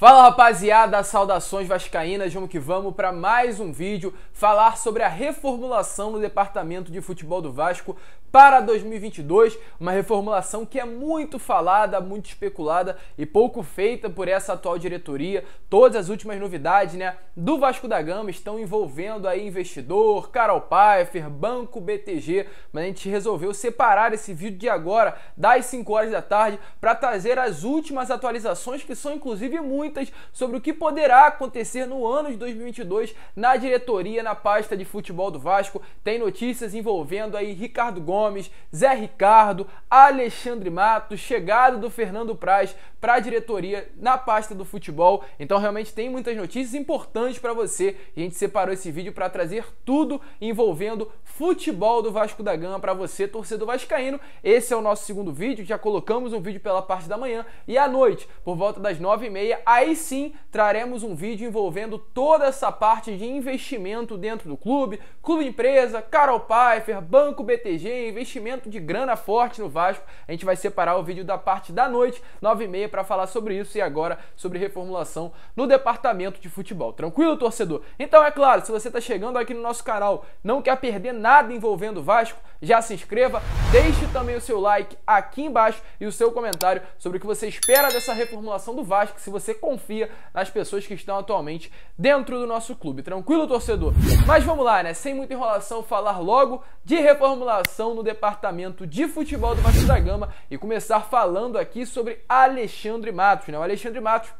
Fala rapaziada, saudações vascaínas, vamos que vamos para mais um vídeo falar sobre a reformulação no departamento de futebol do Vasco para 2022, uma reformulação que é muito falada, muito especulada e pouco feita por essa atual diretoria. Todas as últimas novidades, né, do Vasco da Gama estão envolvendo aí investidor, Carol Pfeiffer, Banco BTG, mas a gente resolveu separar esse vídeo de agora, das 5 horas da tarde, para trazer as últimas atualizações, que são inclusive muito sobre o que poderá acontecer no ano de 2022 na diretoria, na pasta de futebol do Vasco. Tem notícias envolvendo aí Ricardo Gomes, Zé Ricardo, Alexandre Mattos, chegada do Fernando Prass para a diretoria na pasta do futebol. Então realmente tem muitas notícias importantes para você. A gente separou esse vídeo para trazer tudo envolvendo futebol do Vasco da Gama para você, torcedor vascaíno. Esse é o nosso segundo vídeo, já colocamos um vídeo pela parte da manhã, e à noite, por volta das 9h30, aí sim, traremos um vídeo envolvendo toda essa parte de investimento dentro do clube, clube empresa, Carol Pfeiffer, Banco BTG, investimento de grana forte no Vasco. A gente vai separar o vídeo da parte da noite, 9h30, para falar sobre isso, e agora sobre reformulação no departamento de futebol. Tranquilo, torcedor? Então é claro, se você está chegando aqui no nosso canal, não quer perder nada envolvendo o Vasco, já se inscreva, deixe também o seu like aqui embaixo e o seu comentário sobre o que você espera dessa reformulação do Vasco, se você confia nas pessoas que estão atualmente dentro do nosso clube. Tranquilo, torcedor? Mas vamos lá, né? Sem muita enrolação, falar logo de reformulação no departamento de futebol do Vasco da Gama e começar falando aqui sobre Alexandre Mattos, né? O Alexandre Mattos,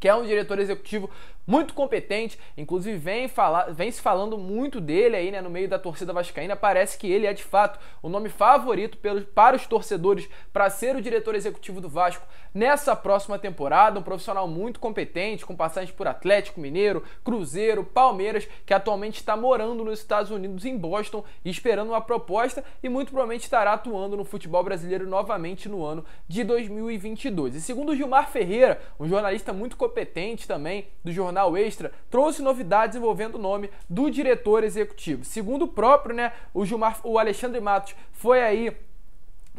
que é um diretor executivo muito competente, inclusive vem se falando muito dele aí, né, no meio da torcida vascaína. Parece que ele é de fato o nome favorito para os torcedores para ser o diretor executivo do Vasco nessa próxima temporada. Um profissional muito competente, com passagens por Atlético Mineiro, Cruzeiro, Palmeiras, que atualmente está morando nos Estados Unidos, em Boston, esperando uma proposta, e muito provavelmente estará atuando no futebol brasileiro novamente no ano de 2022. E segundo o Gilmar Ferreira, um jornalista muito competente também do Jornal Extra, trouxe novidades envolvendo o nome do diretor executivo. Segundo o próprio, né, o Alexandre Mattos foi aí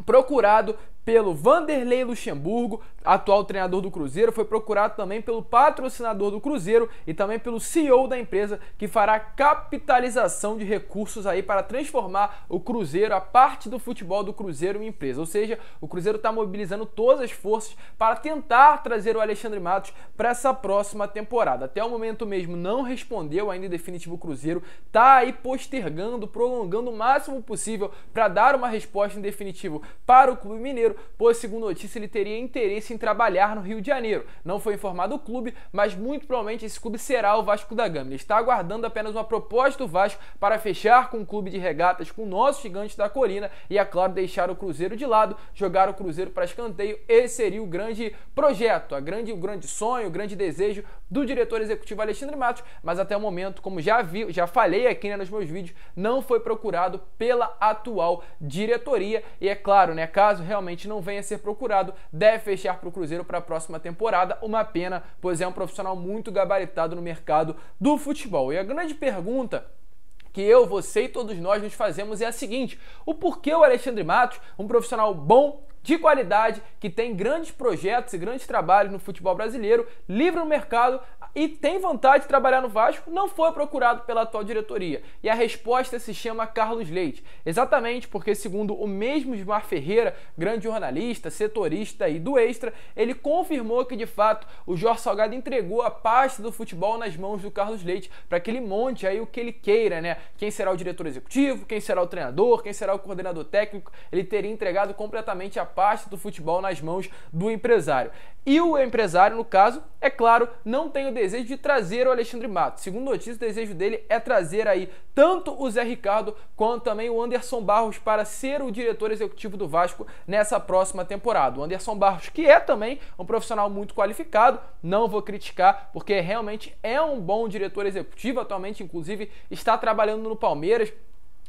procurado pelo Vanderlei Luxemburgo, atual treinador do Cruzeiro, foi procurado também pelo patrocinador do Cruzeiro e também pelo CEO da empresa, que fará capitalização de recursos aí para transformar o Cruzeiro, a parte do futebol do Cruzeiro, em empresa. Ou seja, o Cruzeiro está mobilizando todas as forças para tentar trazer o Alexandre Mattos para essa próxima temporada. Até o momento mesmo não respondeu ainda em definitivo o Cruzeiro, está aí postergando, prolongando o máximo possível para dar uma resposta em definitivo para o clube mineiro, pois, segundo notícia, ele teria interesse em trabalhar no Rio de Janeiro. Não foi informado o clube, mas muito provavelmente esse clube será o Vasco da Gama. Ele está aguardando apenas uma proposta do Vasco para fechar com o clube de regatas, com o nosso gigante da colina, e, é claro, deixar o Cruzeiro de lado, jogar o Cruzeiro para escanteio. Esse seria o grande projeto, o grande sonho, o grande desejo do diretor executivo Alexandre Mattos, mas até o momento, como já falei aqui, né, nos meus vídeos, não foi procurado pela atual diretoria. E é claro, né, caso realmente não venha a ser procurado, deve fechar para o Cruzeiro para a próxima temporada. Uma pena, pois é um profissional muito gabaritado no mercado do futebol. E a grande pergunta que eu, você e todos nós nos fazemos é a seguinte: o porquê o Alexandre Mattos, um profissional bom, de qualidade, que tem grandes projetos e grandes trabalhos no futebol brasileiro, livre no mercado e tem vontade de trabalhar no Vasco, não foi procurado pela atual diretoria? E a resposta se chama Carlos Leite. Exatamente porque, segundo o mesmo Gilmar Ferreira, grande jornalista, setorista aí do Extra, ele confirmou que de fato o Jorge Salgado entregou a pasta do futebol nas mãos do Carlos Leite para que ele monte aí o que ele queira, né? Quem será o diretor executivo, quem será o treinador, quem será o coordenador técnico, ele teria entregado completamente a parte do futebol nas mãos do empresário. E o empresário, no caso, é claro, não tem o desejo de trazer o Alexandre Mattos. Segundo notícia, o desejo dele é trazer aí tanto o Zé Ricardo quanto também o Anderson Barros para ser o diretor executivo do Vasco nessa próxima temporada. O Anderson Barros, que é também um profissional muito qualificado, não vou criticar, porque realmente é um bom diretor executivo, atualmente inclusive está trabalhando no Palmeiras,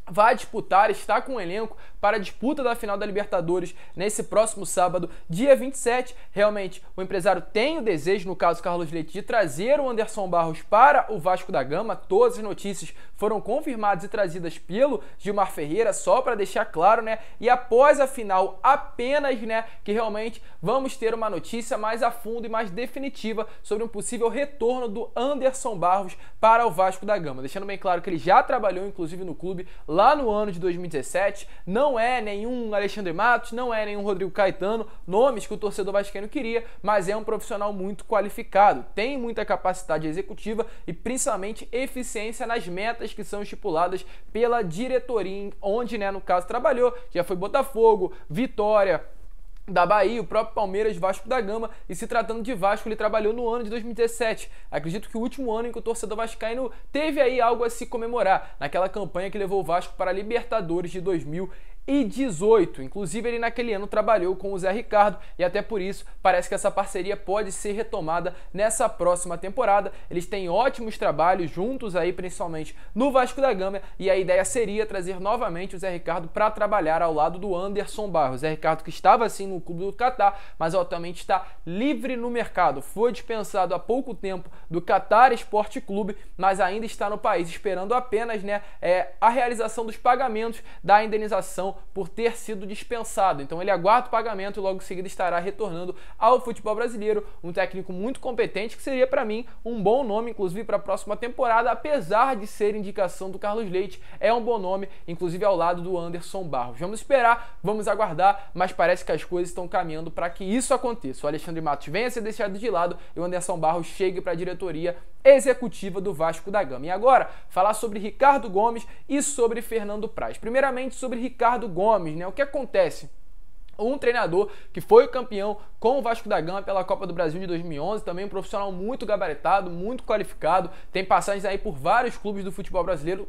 vai disputar, está com o elenco para a disputa da final da Libertadores nesse próximo sábado, dia 27. Realmente, o empresário tem o desejo, no caso Carlos Leite, de trazer o Anderson Barros para o Vasco da Gama. Todas as notícias foram confirmadas e trazidas pelo Gilmar Ferreira, só para deixar claro, né? E após a final apenas, né, que realmente vamos ter uma notícia mais a fundo e mais definitiva sobre um possível retorno do Anderson Barros para o Vasco da Gama. Deixando bem claro que ele já trabalhou, inclusive, no clube lá no ano de 2017, não é nenhum Alexandre Mattos, não é nenhum Rodrigo Caetano, nomes que o torcedor vascaíno queria, mas é um profissional muito qualificado, tem muita capacidade executiva e principalmente eficiência nas metas que são estipuladas pela diretoria, onde, né, no caso trabalhou, já foi Botafogo, Vitória da Bahia, o próprio Palmeiras, Vasco da Gama. E se tratando de Vasco, ele trabalhou no ano de 2017. Acredito que o último ano em que o torcedor vascaíno teve aí algo a se comemorar, naquela campanha que levou o Vasco para a Libertadores de 2018. Inclusive, ele naquele ano trabalhou com o Zé Ricardo e até por isso parece que essa parceria pode ser retomada nessa próxima temporada. Eles têm ótimos trabalhos juntos aí, principalmente no Vasco da Gama, e a ideia seria trazer novamente o Zé Ricardo para trabalhar ao lado do Anderson Barros. O Zé Ricardo, que estava assim no clube do Qatar, mas atualmente está livre no mercado, foi dispensado há pouco tempo do Qatar Esporte Clube, mas ainda está no país esperando apenas, né, a realização dos pagamentos da indenização por ter sido dispensado. Então ele aguarda o pagamento e logo em seguida estará retornando ao futebol brasileiro. Um técnico muito competente, que seria para mim um bom nome, inclusive para a próxima temporada, apesar de ser indicação do Carlos Leite, é um bom nome, inclusive ao lado do Anderson Barros. Vamos esperar, vamos aguardar, mas parece que as coisas estão caminhando para que isso aconteça. O Alexandre Mattos venha a ser deixado de lado e o Anderson Barros chegue para a diretoria executiva do Vasco da Gama. E agora, falar sobre Ricardo Gomes e sobre Fernando Prass. Primeiramente sobre Ricardo Gomes, né? O que acontece? Um treinador que foi campeão com o Vasco da Gama pela Copa do Brasil de 2011, também um profissional muito gabaritado, muito qualificado, tem passagens aí por vários clubes do futebol brasileiro,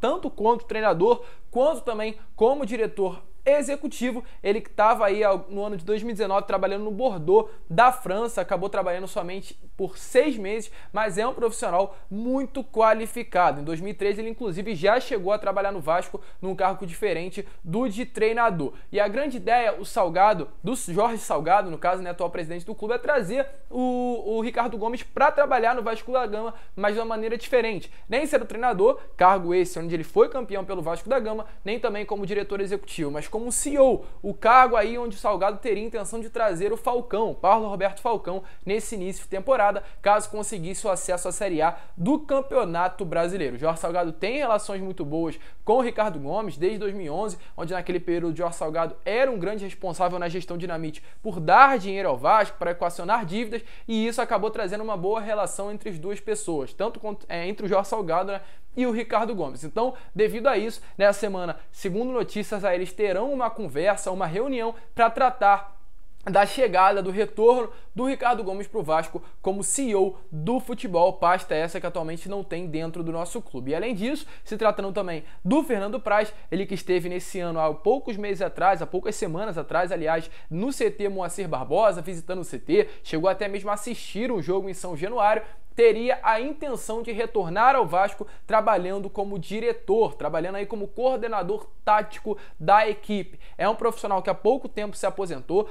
tanto quanto treinador, quanto também como diretor executivo. Ele que estava aí no ano de 2019 trabalhando no Bordeaux da França, acabou trabalhando somente por 6 meses, mas é um profissional muito qualificado. Em 2013 ele inclusive já chegou a trabalhar no Vasco num cargo diferente do de treinador. E a grande ideia, o Salgado, do Jorge Salgado, no caso, né, atual presidente do clube, é trazer o Ricardo Gomes para trabalhar no Vasco da Gama, mas de uma maneira diferente. Nem ser o treinador, cargo esse onde ele foi campeão pelo Vasco da Gama, nem também como diretor executivo, mas como CEO, o cargo aí onde o Salgado teria a intenção de trazer o Falcão, Paulo Roberto Falcão, nesse início de temporada, caso conseguisse o acesso à Série A do Campeonato Brasileiro. Jorge Salgado tem relações muito boas com o Ricardo Gomes desde 2011, onde naquele período Jorge Salgado era um grande responsável na gestão Dinamite por dar dinheiro ao Vasco, para equacionar dívidas, e isso acabou trazendo uma boa relação entre as duas pessoas, tanto entre o Jorge Salgado, né, e o Ricardo Gomes. Então, devido a isso, nessa semana, segundo notícias, aí eles terão uma conversa, uma reunião para tratar da chegada, do retorno do Ricardo Gomes para o Vasco como CEO do futebol, pasta essa que atualmente não tem dentro do nosso clube. E além disso, se tratando também do Fernando Prass, ele que esteve nesse ano há poucos meses atrás, há poucas semanas atrás, aliás, no CT Moacir Barbosa, visitando o CT, chegou até mesmo a assistir um jogo em São Januário, teria a intenção de retornar ao Vasco trabalhando como diretor, trabalhando aí como coordenador tático da equipe. É um profissional que há pouco tempo se aposentou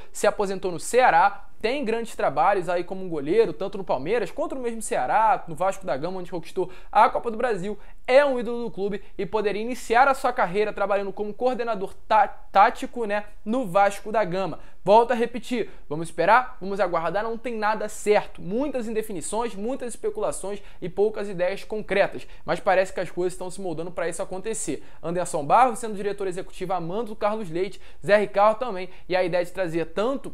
no Ceará, tem grandes trabalhos aí como um goleiro, tanto no Palmeiras, quanto no mesmo Ceará, no Vasco da Gama, onde conquistou a Copa do Brasil, é um ídolo do clube e poderia iniciar a sua carreira trabalhando como coordenador tático, né, no Vasco da Gama. Volto a repetir, vamos esperar, vamos aguardar, não tem nada certo. Muitas indefinições, muitas especulações e poucas ideias concretas, mas parece que as coisas estão se moldando para isso acontecer. Anderson Barros sendo diretor executivo, amando do Carlos Leite, Zé Ricardo também, e a ideia de trazer tanto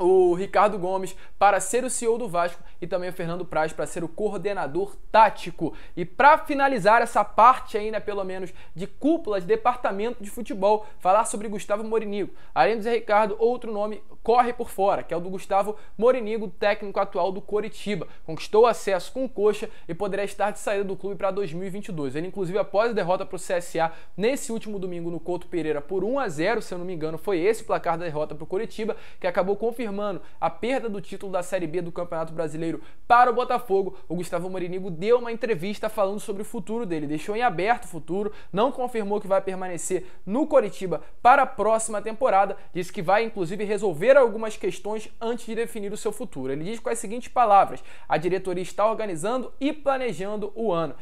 o Ricardo Gomes para ser o CEO do Vasco e também o Fernando Prass para ser o coordenador tático. E para finalizar essa parte aí, né, pelo menos de cúpula de departamento de futebol, falar sobre Gustavo Morinigo. Além do Zé Ricardo, outro nome corre por fora, que é o do Gustavo Morinigo, técnico atual do Coritiba. Conquistou acesso com o Coxa e poderá estar de saída do clube para 2022. Ele, inclusive, após a derrota para o CSA nesse último domingo no Couto Pereira por 1-0, se eu não me engano, foi esse placar da derrota para o Coritiba, que acabou confirmando confirmando a perda do título da Série B do Campeonato Brasileiro para o Botafogo, o Gustavo Morinigo deu uma entrevista falando sobre o futuro dele, deixou em aberto o futuro, não confirmou que vai permanecer no Coritiba para a próxima temporada, disse que vai inclusive resolver algumas questões antes de definir o seu futuro. Ele diz com as seguintes palavras: a diretoria está organizando e planejando o ano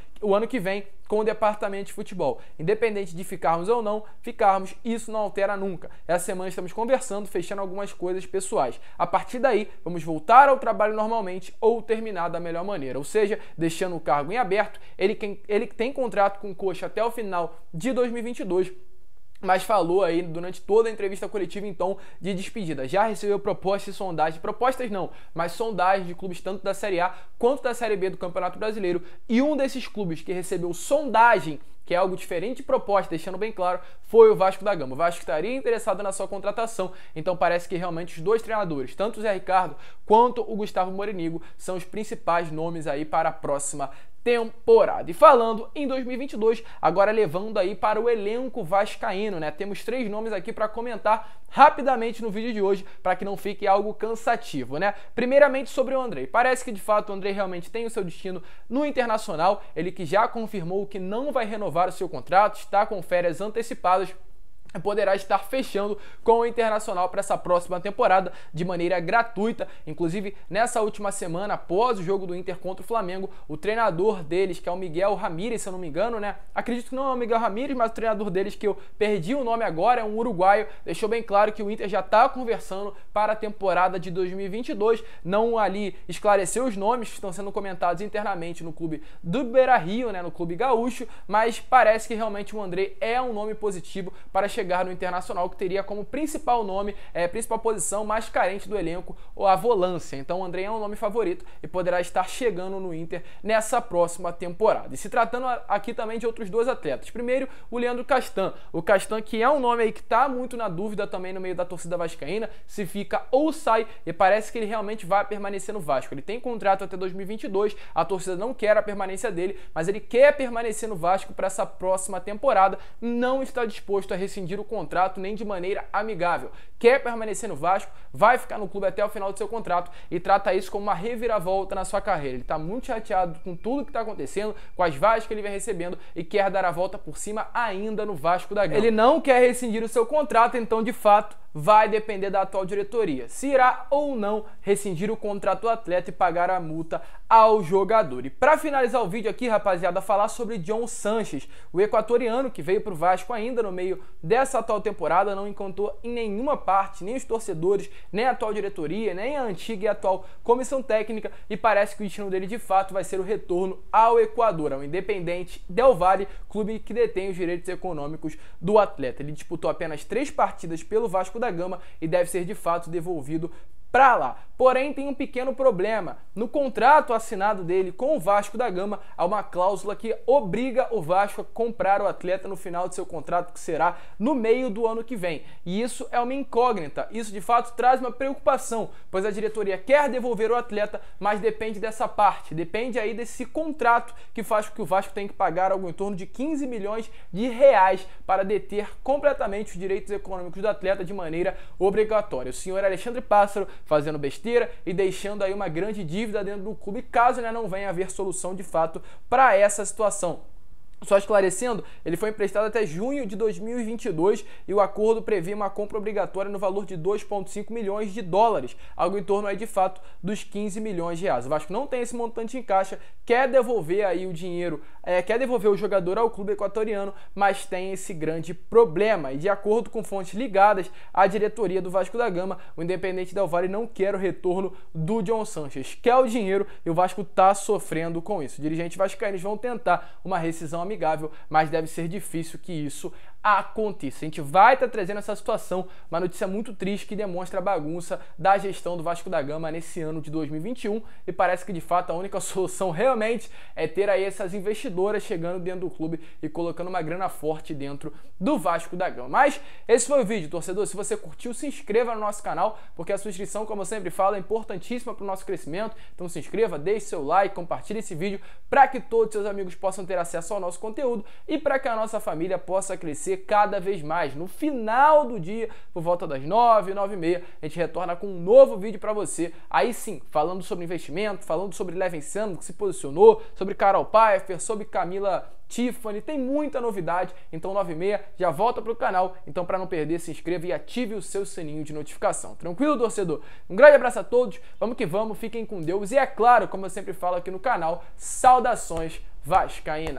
que vem com o departamento de futebol. Independente de ficarmos ou não, ficarmos, isso não altera nunca. Essa semana estamos conversando, fechando algumas coisas pessoais. A partir daí, vamos voltar ao trabalho normalmente ou terminar da melhor maneira. Ou seja, deixando o cargo em aberto, ele tem contrato com o Coxa até o final de 2022, mas falou aí durante toda a entrevista coletiva, então, de despedida. Já recebeu propostas e sondagens, propostas não, mas sondagens de clubes tanto da Série A quanto da Série B do Campeonato Brasileiro, e um desses clubes que recebeu sondagem, que é algo diferente de proposta, deixando bem claro, foi o Vasco da Gama. O Vasco estaria interessado na sua contratação, então parece que realmente os dois treinadores, tanto o Zé Ricardo quanto o Gustavo Morinigo, são os principais nomes aí para a próxima temporada. E falando em 2022, agora levando aí para o elenco vascaíno, né? Temos três nomes aqui para comentar rapidamente no vídeo de hoje, para que não fique algo cansativo, né? Primeiramente sobre o Andrei. Parece que de fato o Andrei realmente tem o seu destino no Internacional, ele que já confirmou que não vai renovar o seu contrato, está com férias antecipadas, poderá estar fechando com o Internacional para essa próxima temporada de maneira gratuita. Inclusive, nessa última semana, após o jogo do Inter contra o Flamengo, o treinador deles, que é o Miguel Ramirez, se eu não me engano, né? Acredito que não é o Miguel Ramirez, mas o treinador deles, que eu perdi o nome agora, é um uruguaio, deixou bem claro que o Inter já está conversando para a temporada de 2022, não ali esclareceu os nomes que estão sendo comentados internamente no clube do Beira-Rio, né? No clube gaúcho, mas parece que realmente o Andrei é um nome positivo para chegar no Internacional, que teria como principal nome, principal posição mais carente do elenco, a volância. Então o Andrei é um nome favorito e poderá estar chegando no Inter nessa próxima temporada. E se tratando aqui também de outros dois atletas. Primeiro, o Leandro Castan. O Castan, que é um nome aí que está muito na dúvida também no meio da torcida vascaína, se fica ou sai, e parece que ele realmente vai permanecer no Vasco. Ele tem contrato até 2022, a torcida não quer a permanência dele, mas ele quer permanecer no Vasco para essa próxima temporada, não está disposto a rescindir o contrato nem de maneira amigável. Quer permanecer no Vasco, vai ficar no clube até o final do seu contrato e trata isso como uma reviravolta na sua carreira. Ele está muito chateado com tudo que está acontecendo, com as vaias que ele vem recebendo, e quer dar a volta por cima ainda no Vasco da Gama. Ele não quer rescindir o seu contrato, então de fato vai depender da atual diretoria, se irá ou não rescindir o contrato do atleta e pagar a multa ao jogador. E para finalizar o vídeo aqui, rapaziada, falar sobre John Sanches, o equatoriano que veio para o Vasco ainda no meio dessa atual temporada, não encantou em nenhuma parte, nem os torcedores, nem a atual diretoria, nem a antiga e atual comissão técnica, e parece que o destino dele de fato vai ser o retorno ao Equador, ao Independiente del Valle, clube que detém os direitos econômicos do atleta. Ele disputou apenas 3 partidas pelo Vasco da Gama e deve ser de fato devolvido para lá. Porém, tem um pequeno problema. No contrato assinado dele com o Vasco da Gama, há uma cláusula que obriga o Vasco a comprar o atleta no final de seu contrato, que será no meio do ano que vem. E isso é uma incógnita. Isso, de fato, traz uma preocupação, pois a diretoria quer devolver o atleta, mas depende dessa parte. Depende aí desse contrato que faz com que o Vasco tenha que pagar algo em torno de 15 milhões de reais para deter completamente os direitos econômicos do atleta de maneira obrigatória. O senhor Alexandre Pássaro fazendo besteira e deixando aí uma grande dívida dentro do clube, caso, né, não venha haver solução de fato para essa situação. Só esclarecendo, ele foi emprestado até junho de 2022 e o acordo previa uma compra obrigatória no valor de 2,5 milhões de dólares, algo em torno aí de fato dos 15 milhões de reais. O Vasco não tem esse montante em caixa, quer devolver aí o dinheiro, quer devolver o jogador ao clube equatoriano, mas tem esse grande problema. E de acordo com fontes ligadas à diretoria do Vasco da Gama, o Independiente del Valle não quer o retorno do John Sanches, quer o dinheiro, e o Vasco está sofrendo com isso. Dirigentes vascaínos vão tentar uma rescisão amigável, mas deve ser difícil que isso aconteça. A gente vai estar trazendo essa situação, uma notícia muito triste que demonstra a bagunça da gestão do Vasco da Gama nesse ano de 2021, e parece que de fato a única solução realmente é ter aí essas investidoras chegando dentro do clube e colocando uma grana forte dentro do Vasco da Gama. Mas esse foi o vídeo, torcedor. Se você curtiu, se inscreva no nosso canal, porque a sua inscrição, como eu sempre falo, é importantíssima para o nosso crescimento. Então se inscreva, deixe seu like, compartilhe esse vídeo para que todos seus amigos possam ter acesso ao nosso conteúdo e para que a nossa família possa crescer crescer cada vez mais. No final do dia, por volta das 9, 9 e meia, a gente retorna com um novo vídeo para você. Aí sim, falando sobre investimento, falando sobre Leven Sano, que se posicionou, sobre Carol Pfeiffer, sobre Camila Tiffany, tem muita novidade. Então 9h30 já volta pro canal. Então para não perder, se inscreva e ative o seu sininho de notificação. Tranquilo, torcedor? Um grande abraço a todos, vamos que vamos, fiquem com Deus e é claro, como eu sempre falo aqui no canal, saudações vascaína.